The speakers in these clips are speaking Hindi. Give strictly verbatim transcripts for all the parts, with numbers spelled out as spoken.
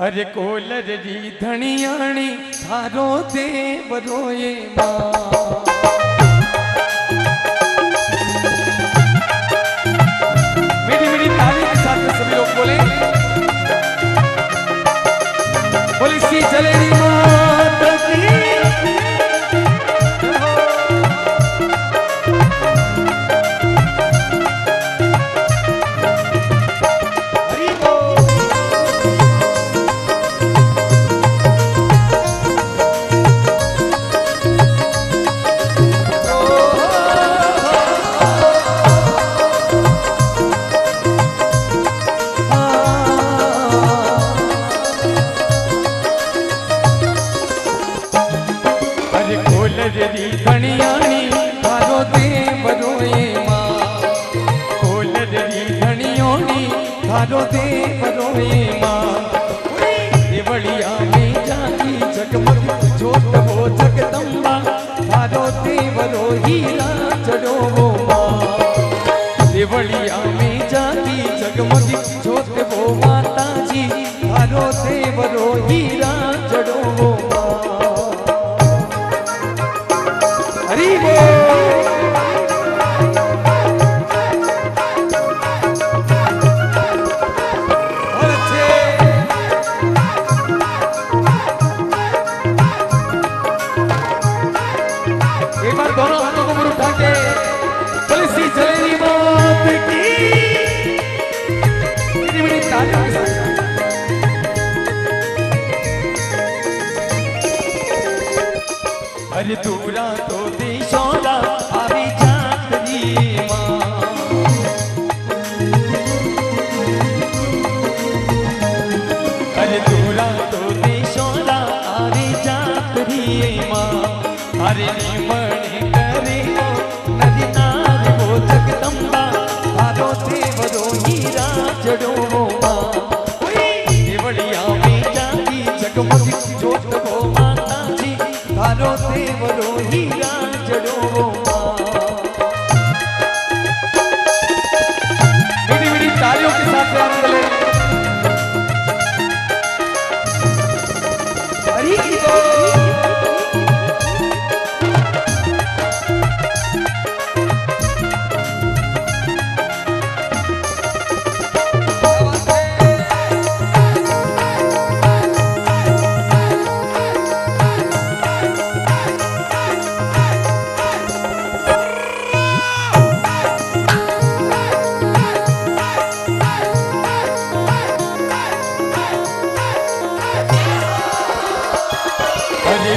अरे कोलर री धणियाणी थारो देव रोए मां। मेरी मेरी ताली के साथ सभी लोग बोले बोले श्री जलेरी माता की। धणियाणी थारो देव रोए मां। कोलर री धणियाणी थारो देव रोए मां। देवड़िया में जागी जगमग जोत हो जगदम्बा थारो देव रोहिला चढ़ो हो मां। देवड़िया में जागी जगमग जोत हो माता जी थारो देव रोहिला चढ़ो हो। एक बार दोनों हाथों को उठा के बोले श्री जलेरी मात की। मेरी मेरी तालियों के साथ अरे दूरा तो दिशोला आवी जातरी मां। अरे दूरा तो दिशोला आवी जातरी मां। हरे निमणे करे नदी नार हो जगदम्बा थारो देव रोहिला चढ़ो मां। देवड़िया में जागी जगमग जोत हो माता जी थारो देव रोहिला चढ़ो मां। बड़ी बड़ी तालियों के साथ राम गले हरी।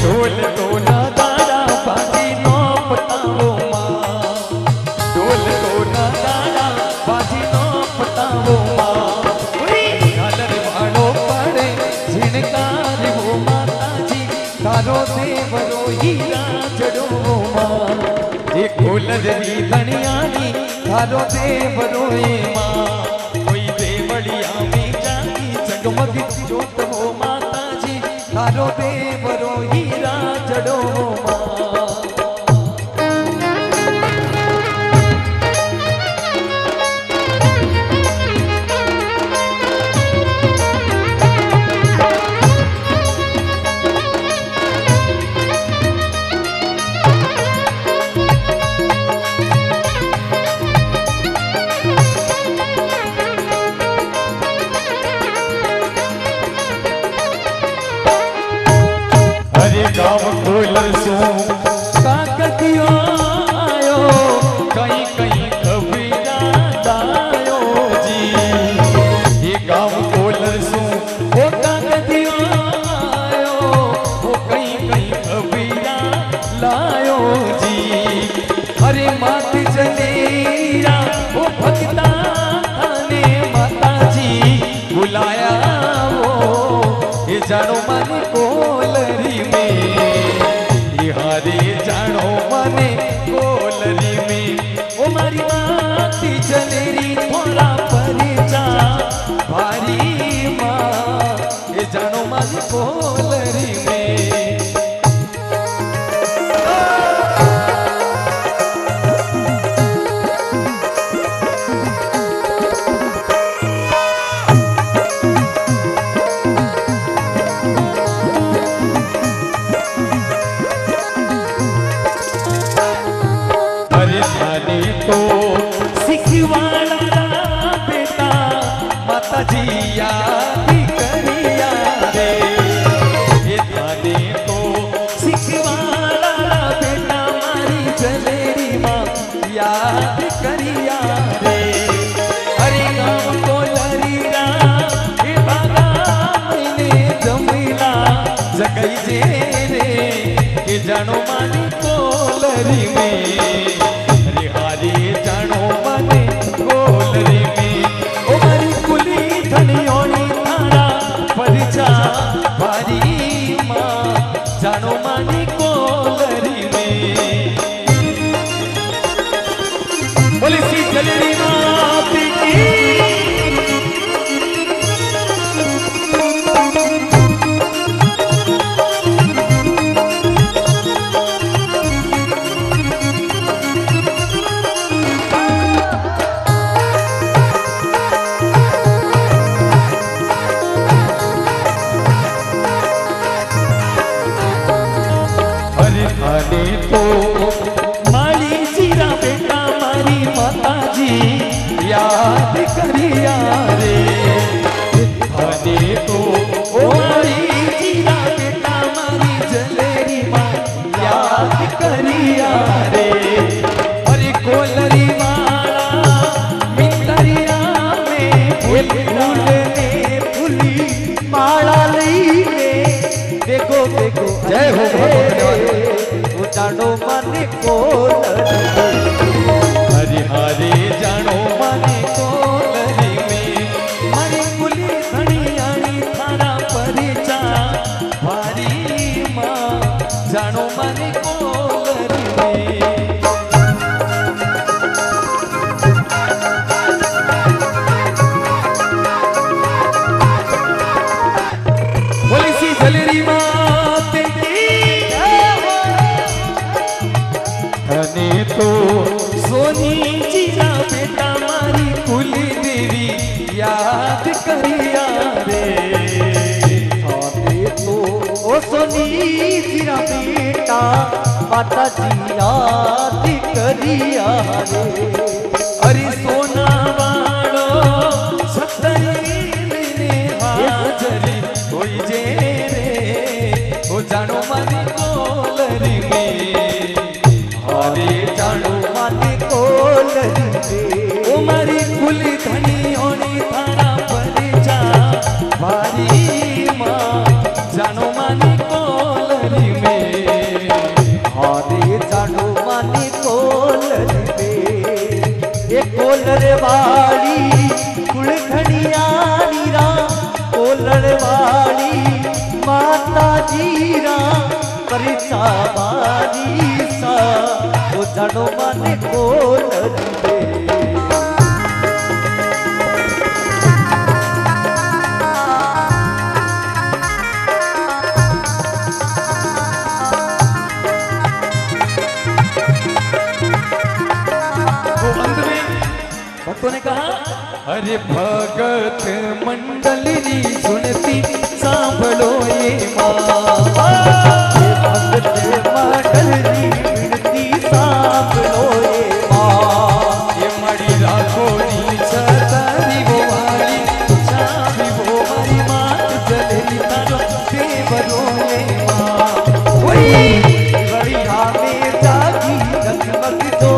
ढोल ढोला दादा बाजी नो पटाओ मां। ढोल ढोला दादा बाजी नो पटाओ मां। झालर वालो पड़े झिणकार हो माता जी थारो देव रोहिला चढ़ो मां। ये कोलर री धणियाणी थारो देव रोए मां। कोई देवड़िया में जागी जगमग जोत हो माता जी थारो देव रोहिला चढ़ो मां। गाँव कोलर सो काकतियो आयो कहीं कहीं कविता दायो जी। ये गाँव कोलर सो ओ काकतियो आयो ओ कहीं कहीं कविता लायो जी। अरे मात जलेरी रा ओ भक्ता थाने माता जी बुलाया वो ये जानो मन कोलरी में। जानो मने कोलरी में ओ मारी माती जलेरी थोड़ा परे जा भारी माँ। ये जानो मारी कोलरी में। देखो देखो जय हो जानो माने कोलर हरि हरि जानो माने कोलर में मारी कुली धणियाणी थारा परिचा हरि माँ जानो माने कोलर में। जलेरी माँ धने तो सोनी जीरा बेटा मारी कुली देवी याद करिया रे धने तो ओ सोनी जीरा बेटा माता जी याद करिया रे। अरे सोना वालो सतरी ने हाजरी कोई जे जानो माने कोलर में हरे जानो माने कोलर में ओ मारी कुली धणियाणी थारा परिचा मारी माँ जानो माने कोलर में हरे जानो माने कोलर में। ये कोलर वाली कुल धणियाणी रा कोलर वाली माता जीरा परिचा बारी सा वो जानो माने कोलर में। भक्तों ने कहा अरे भगत मंडली सुनती सांभलो ये माँ भगत मंडली सुनती सांभलो ये माँ ये मड़ी राखोरी छतरी वो मारी छाती वो मारी माँ जलेरी तारो देवरो ये माँ वही बड़ी हाथे जागी रखमक दो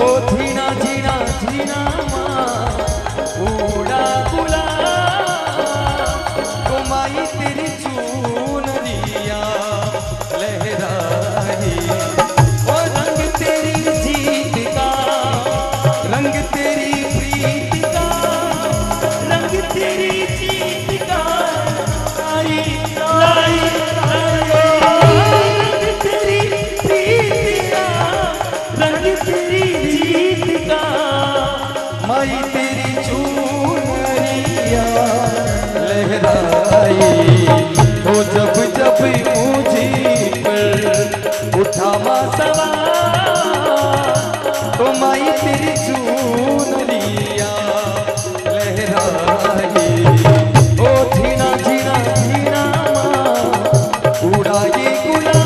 ओ धीना धीना धीना माँ उड़ाई गुला।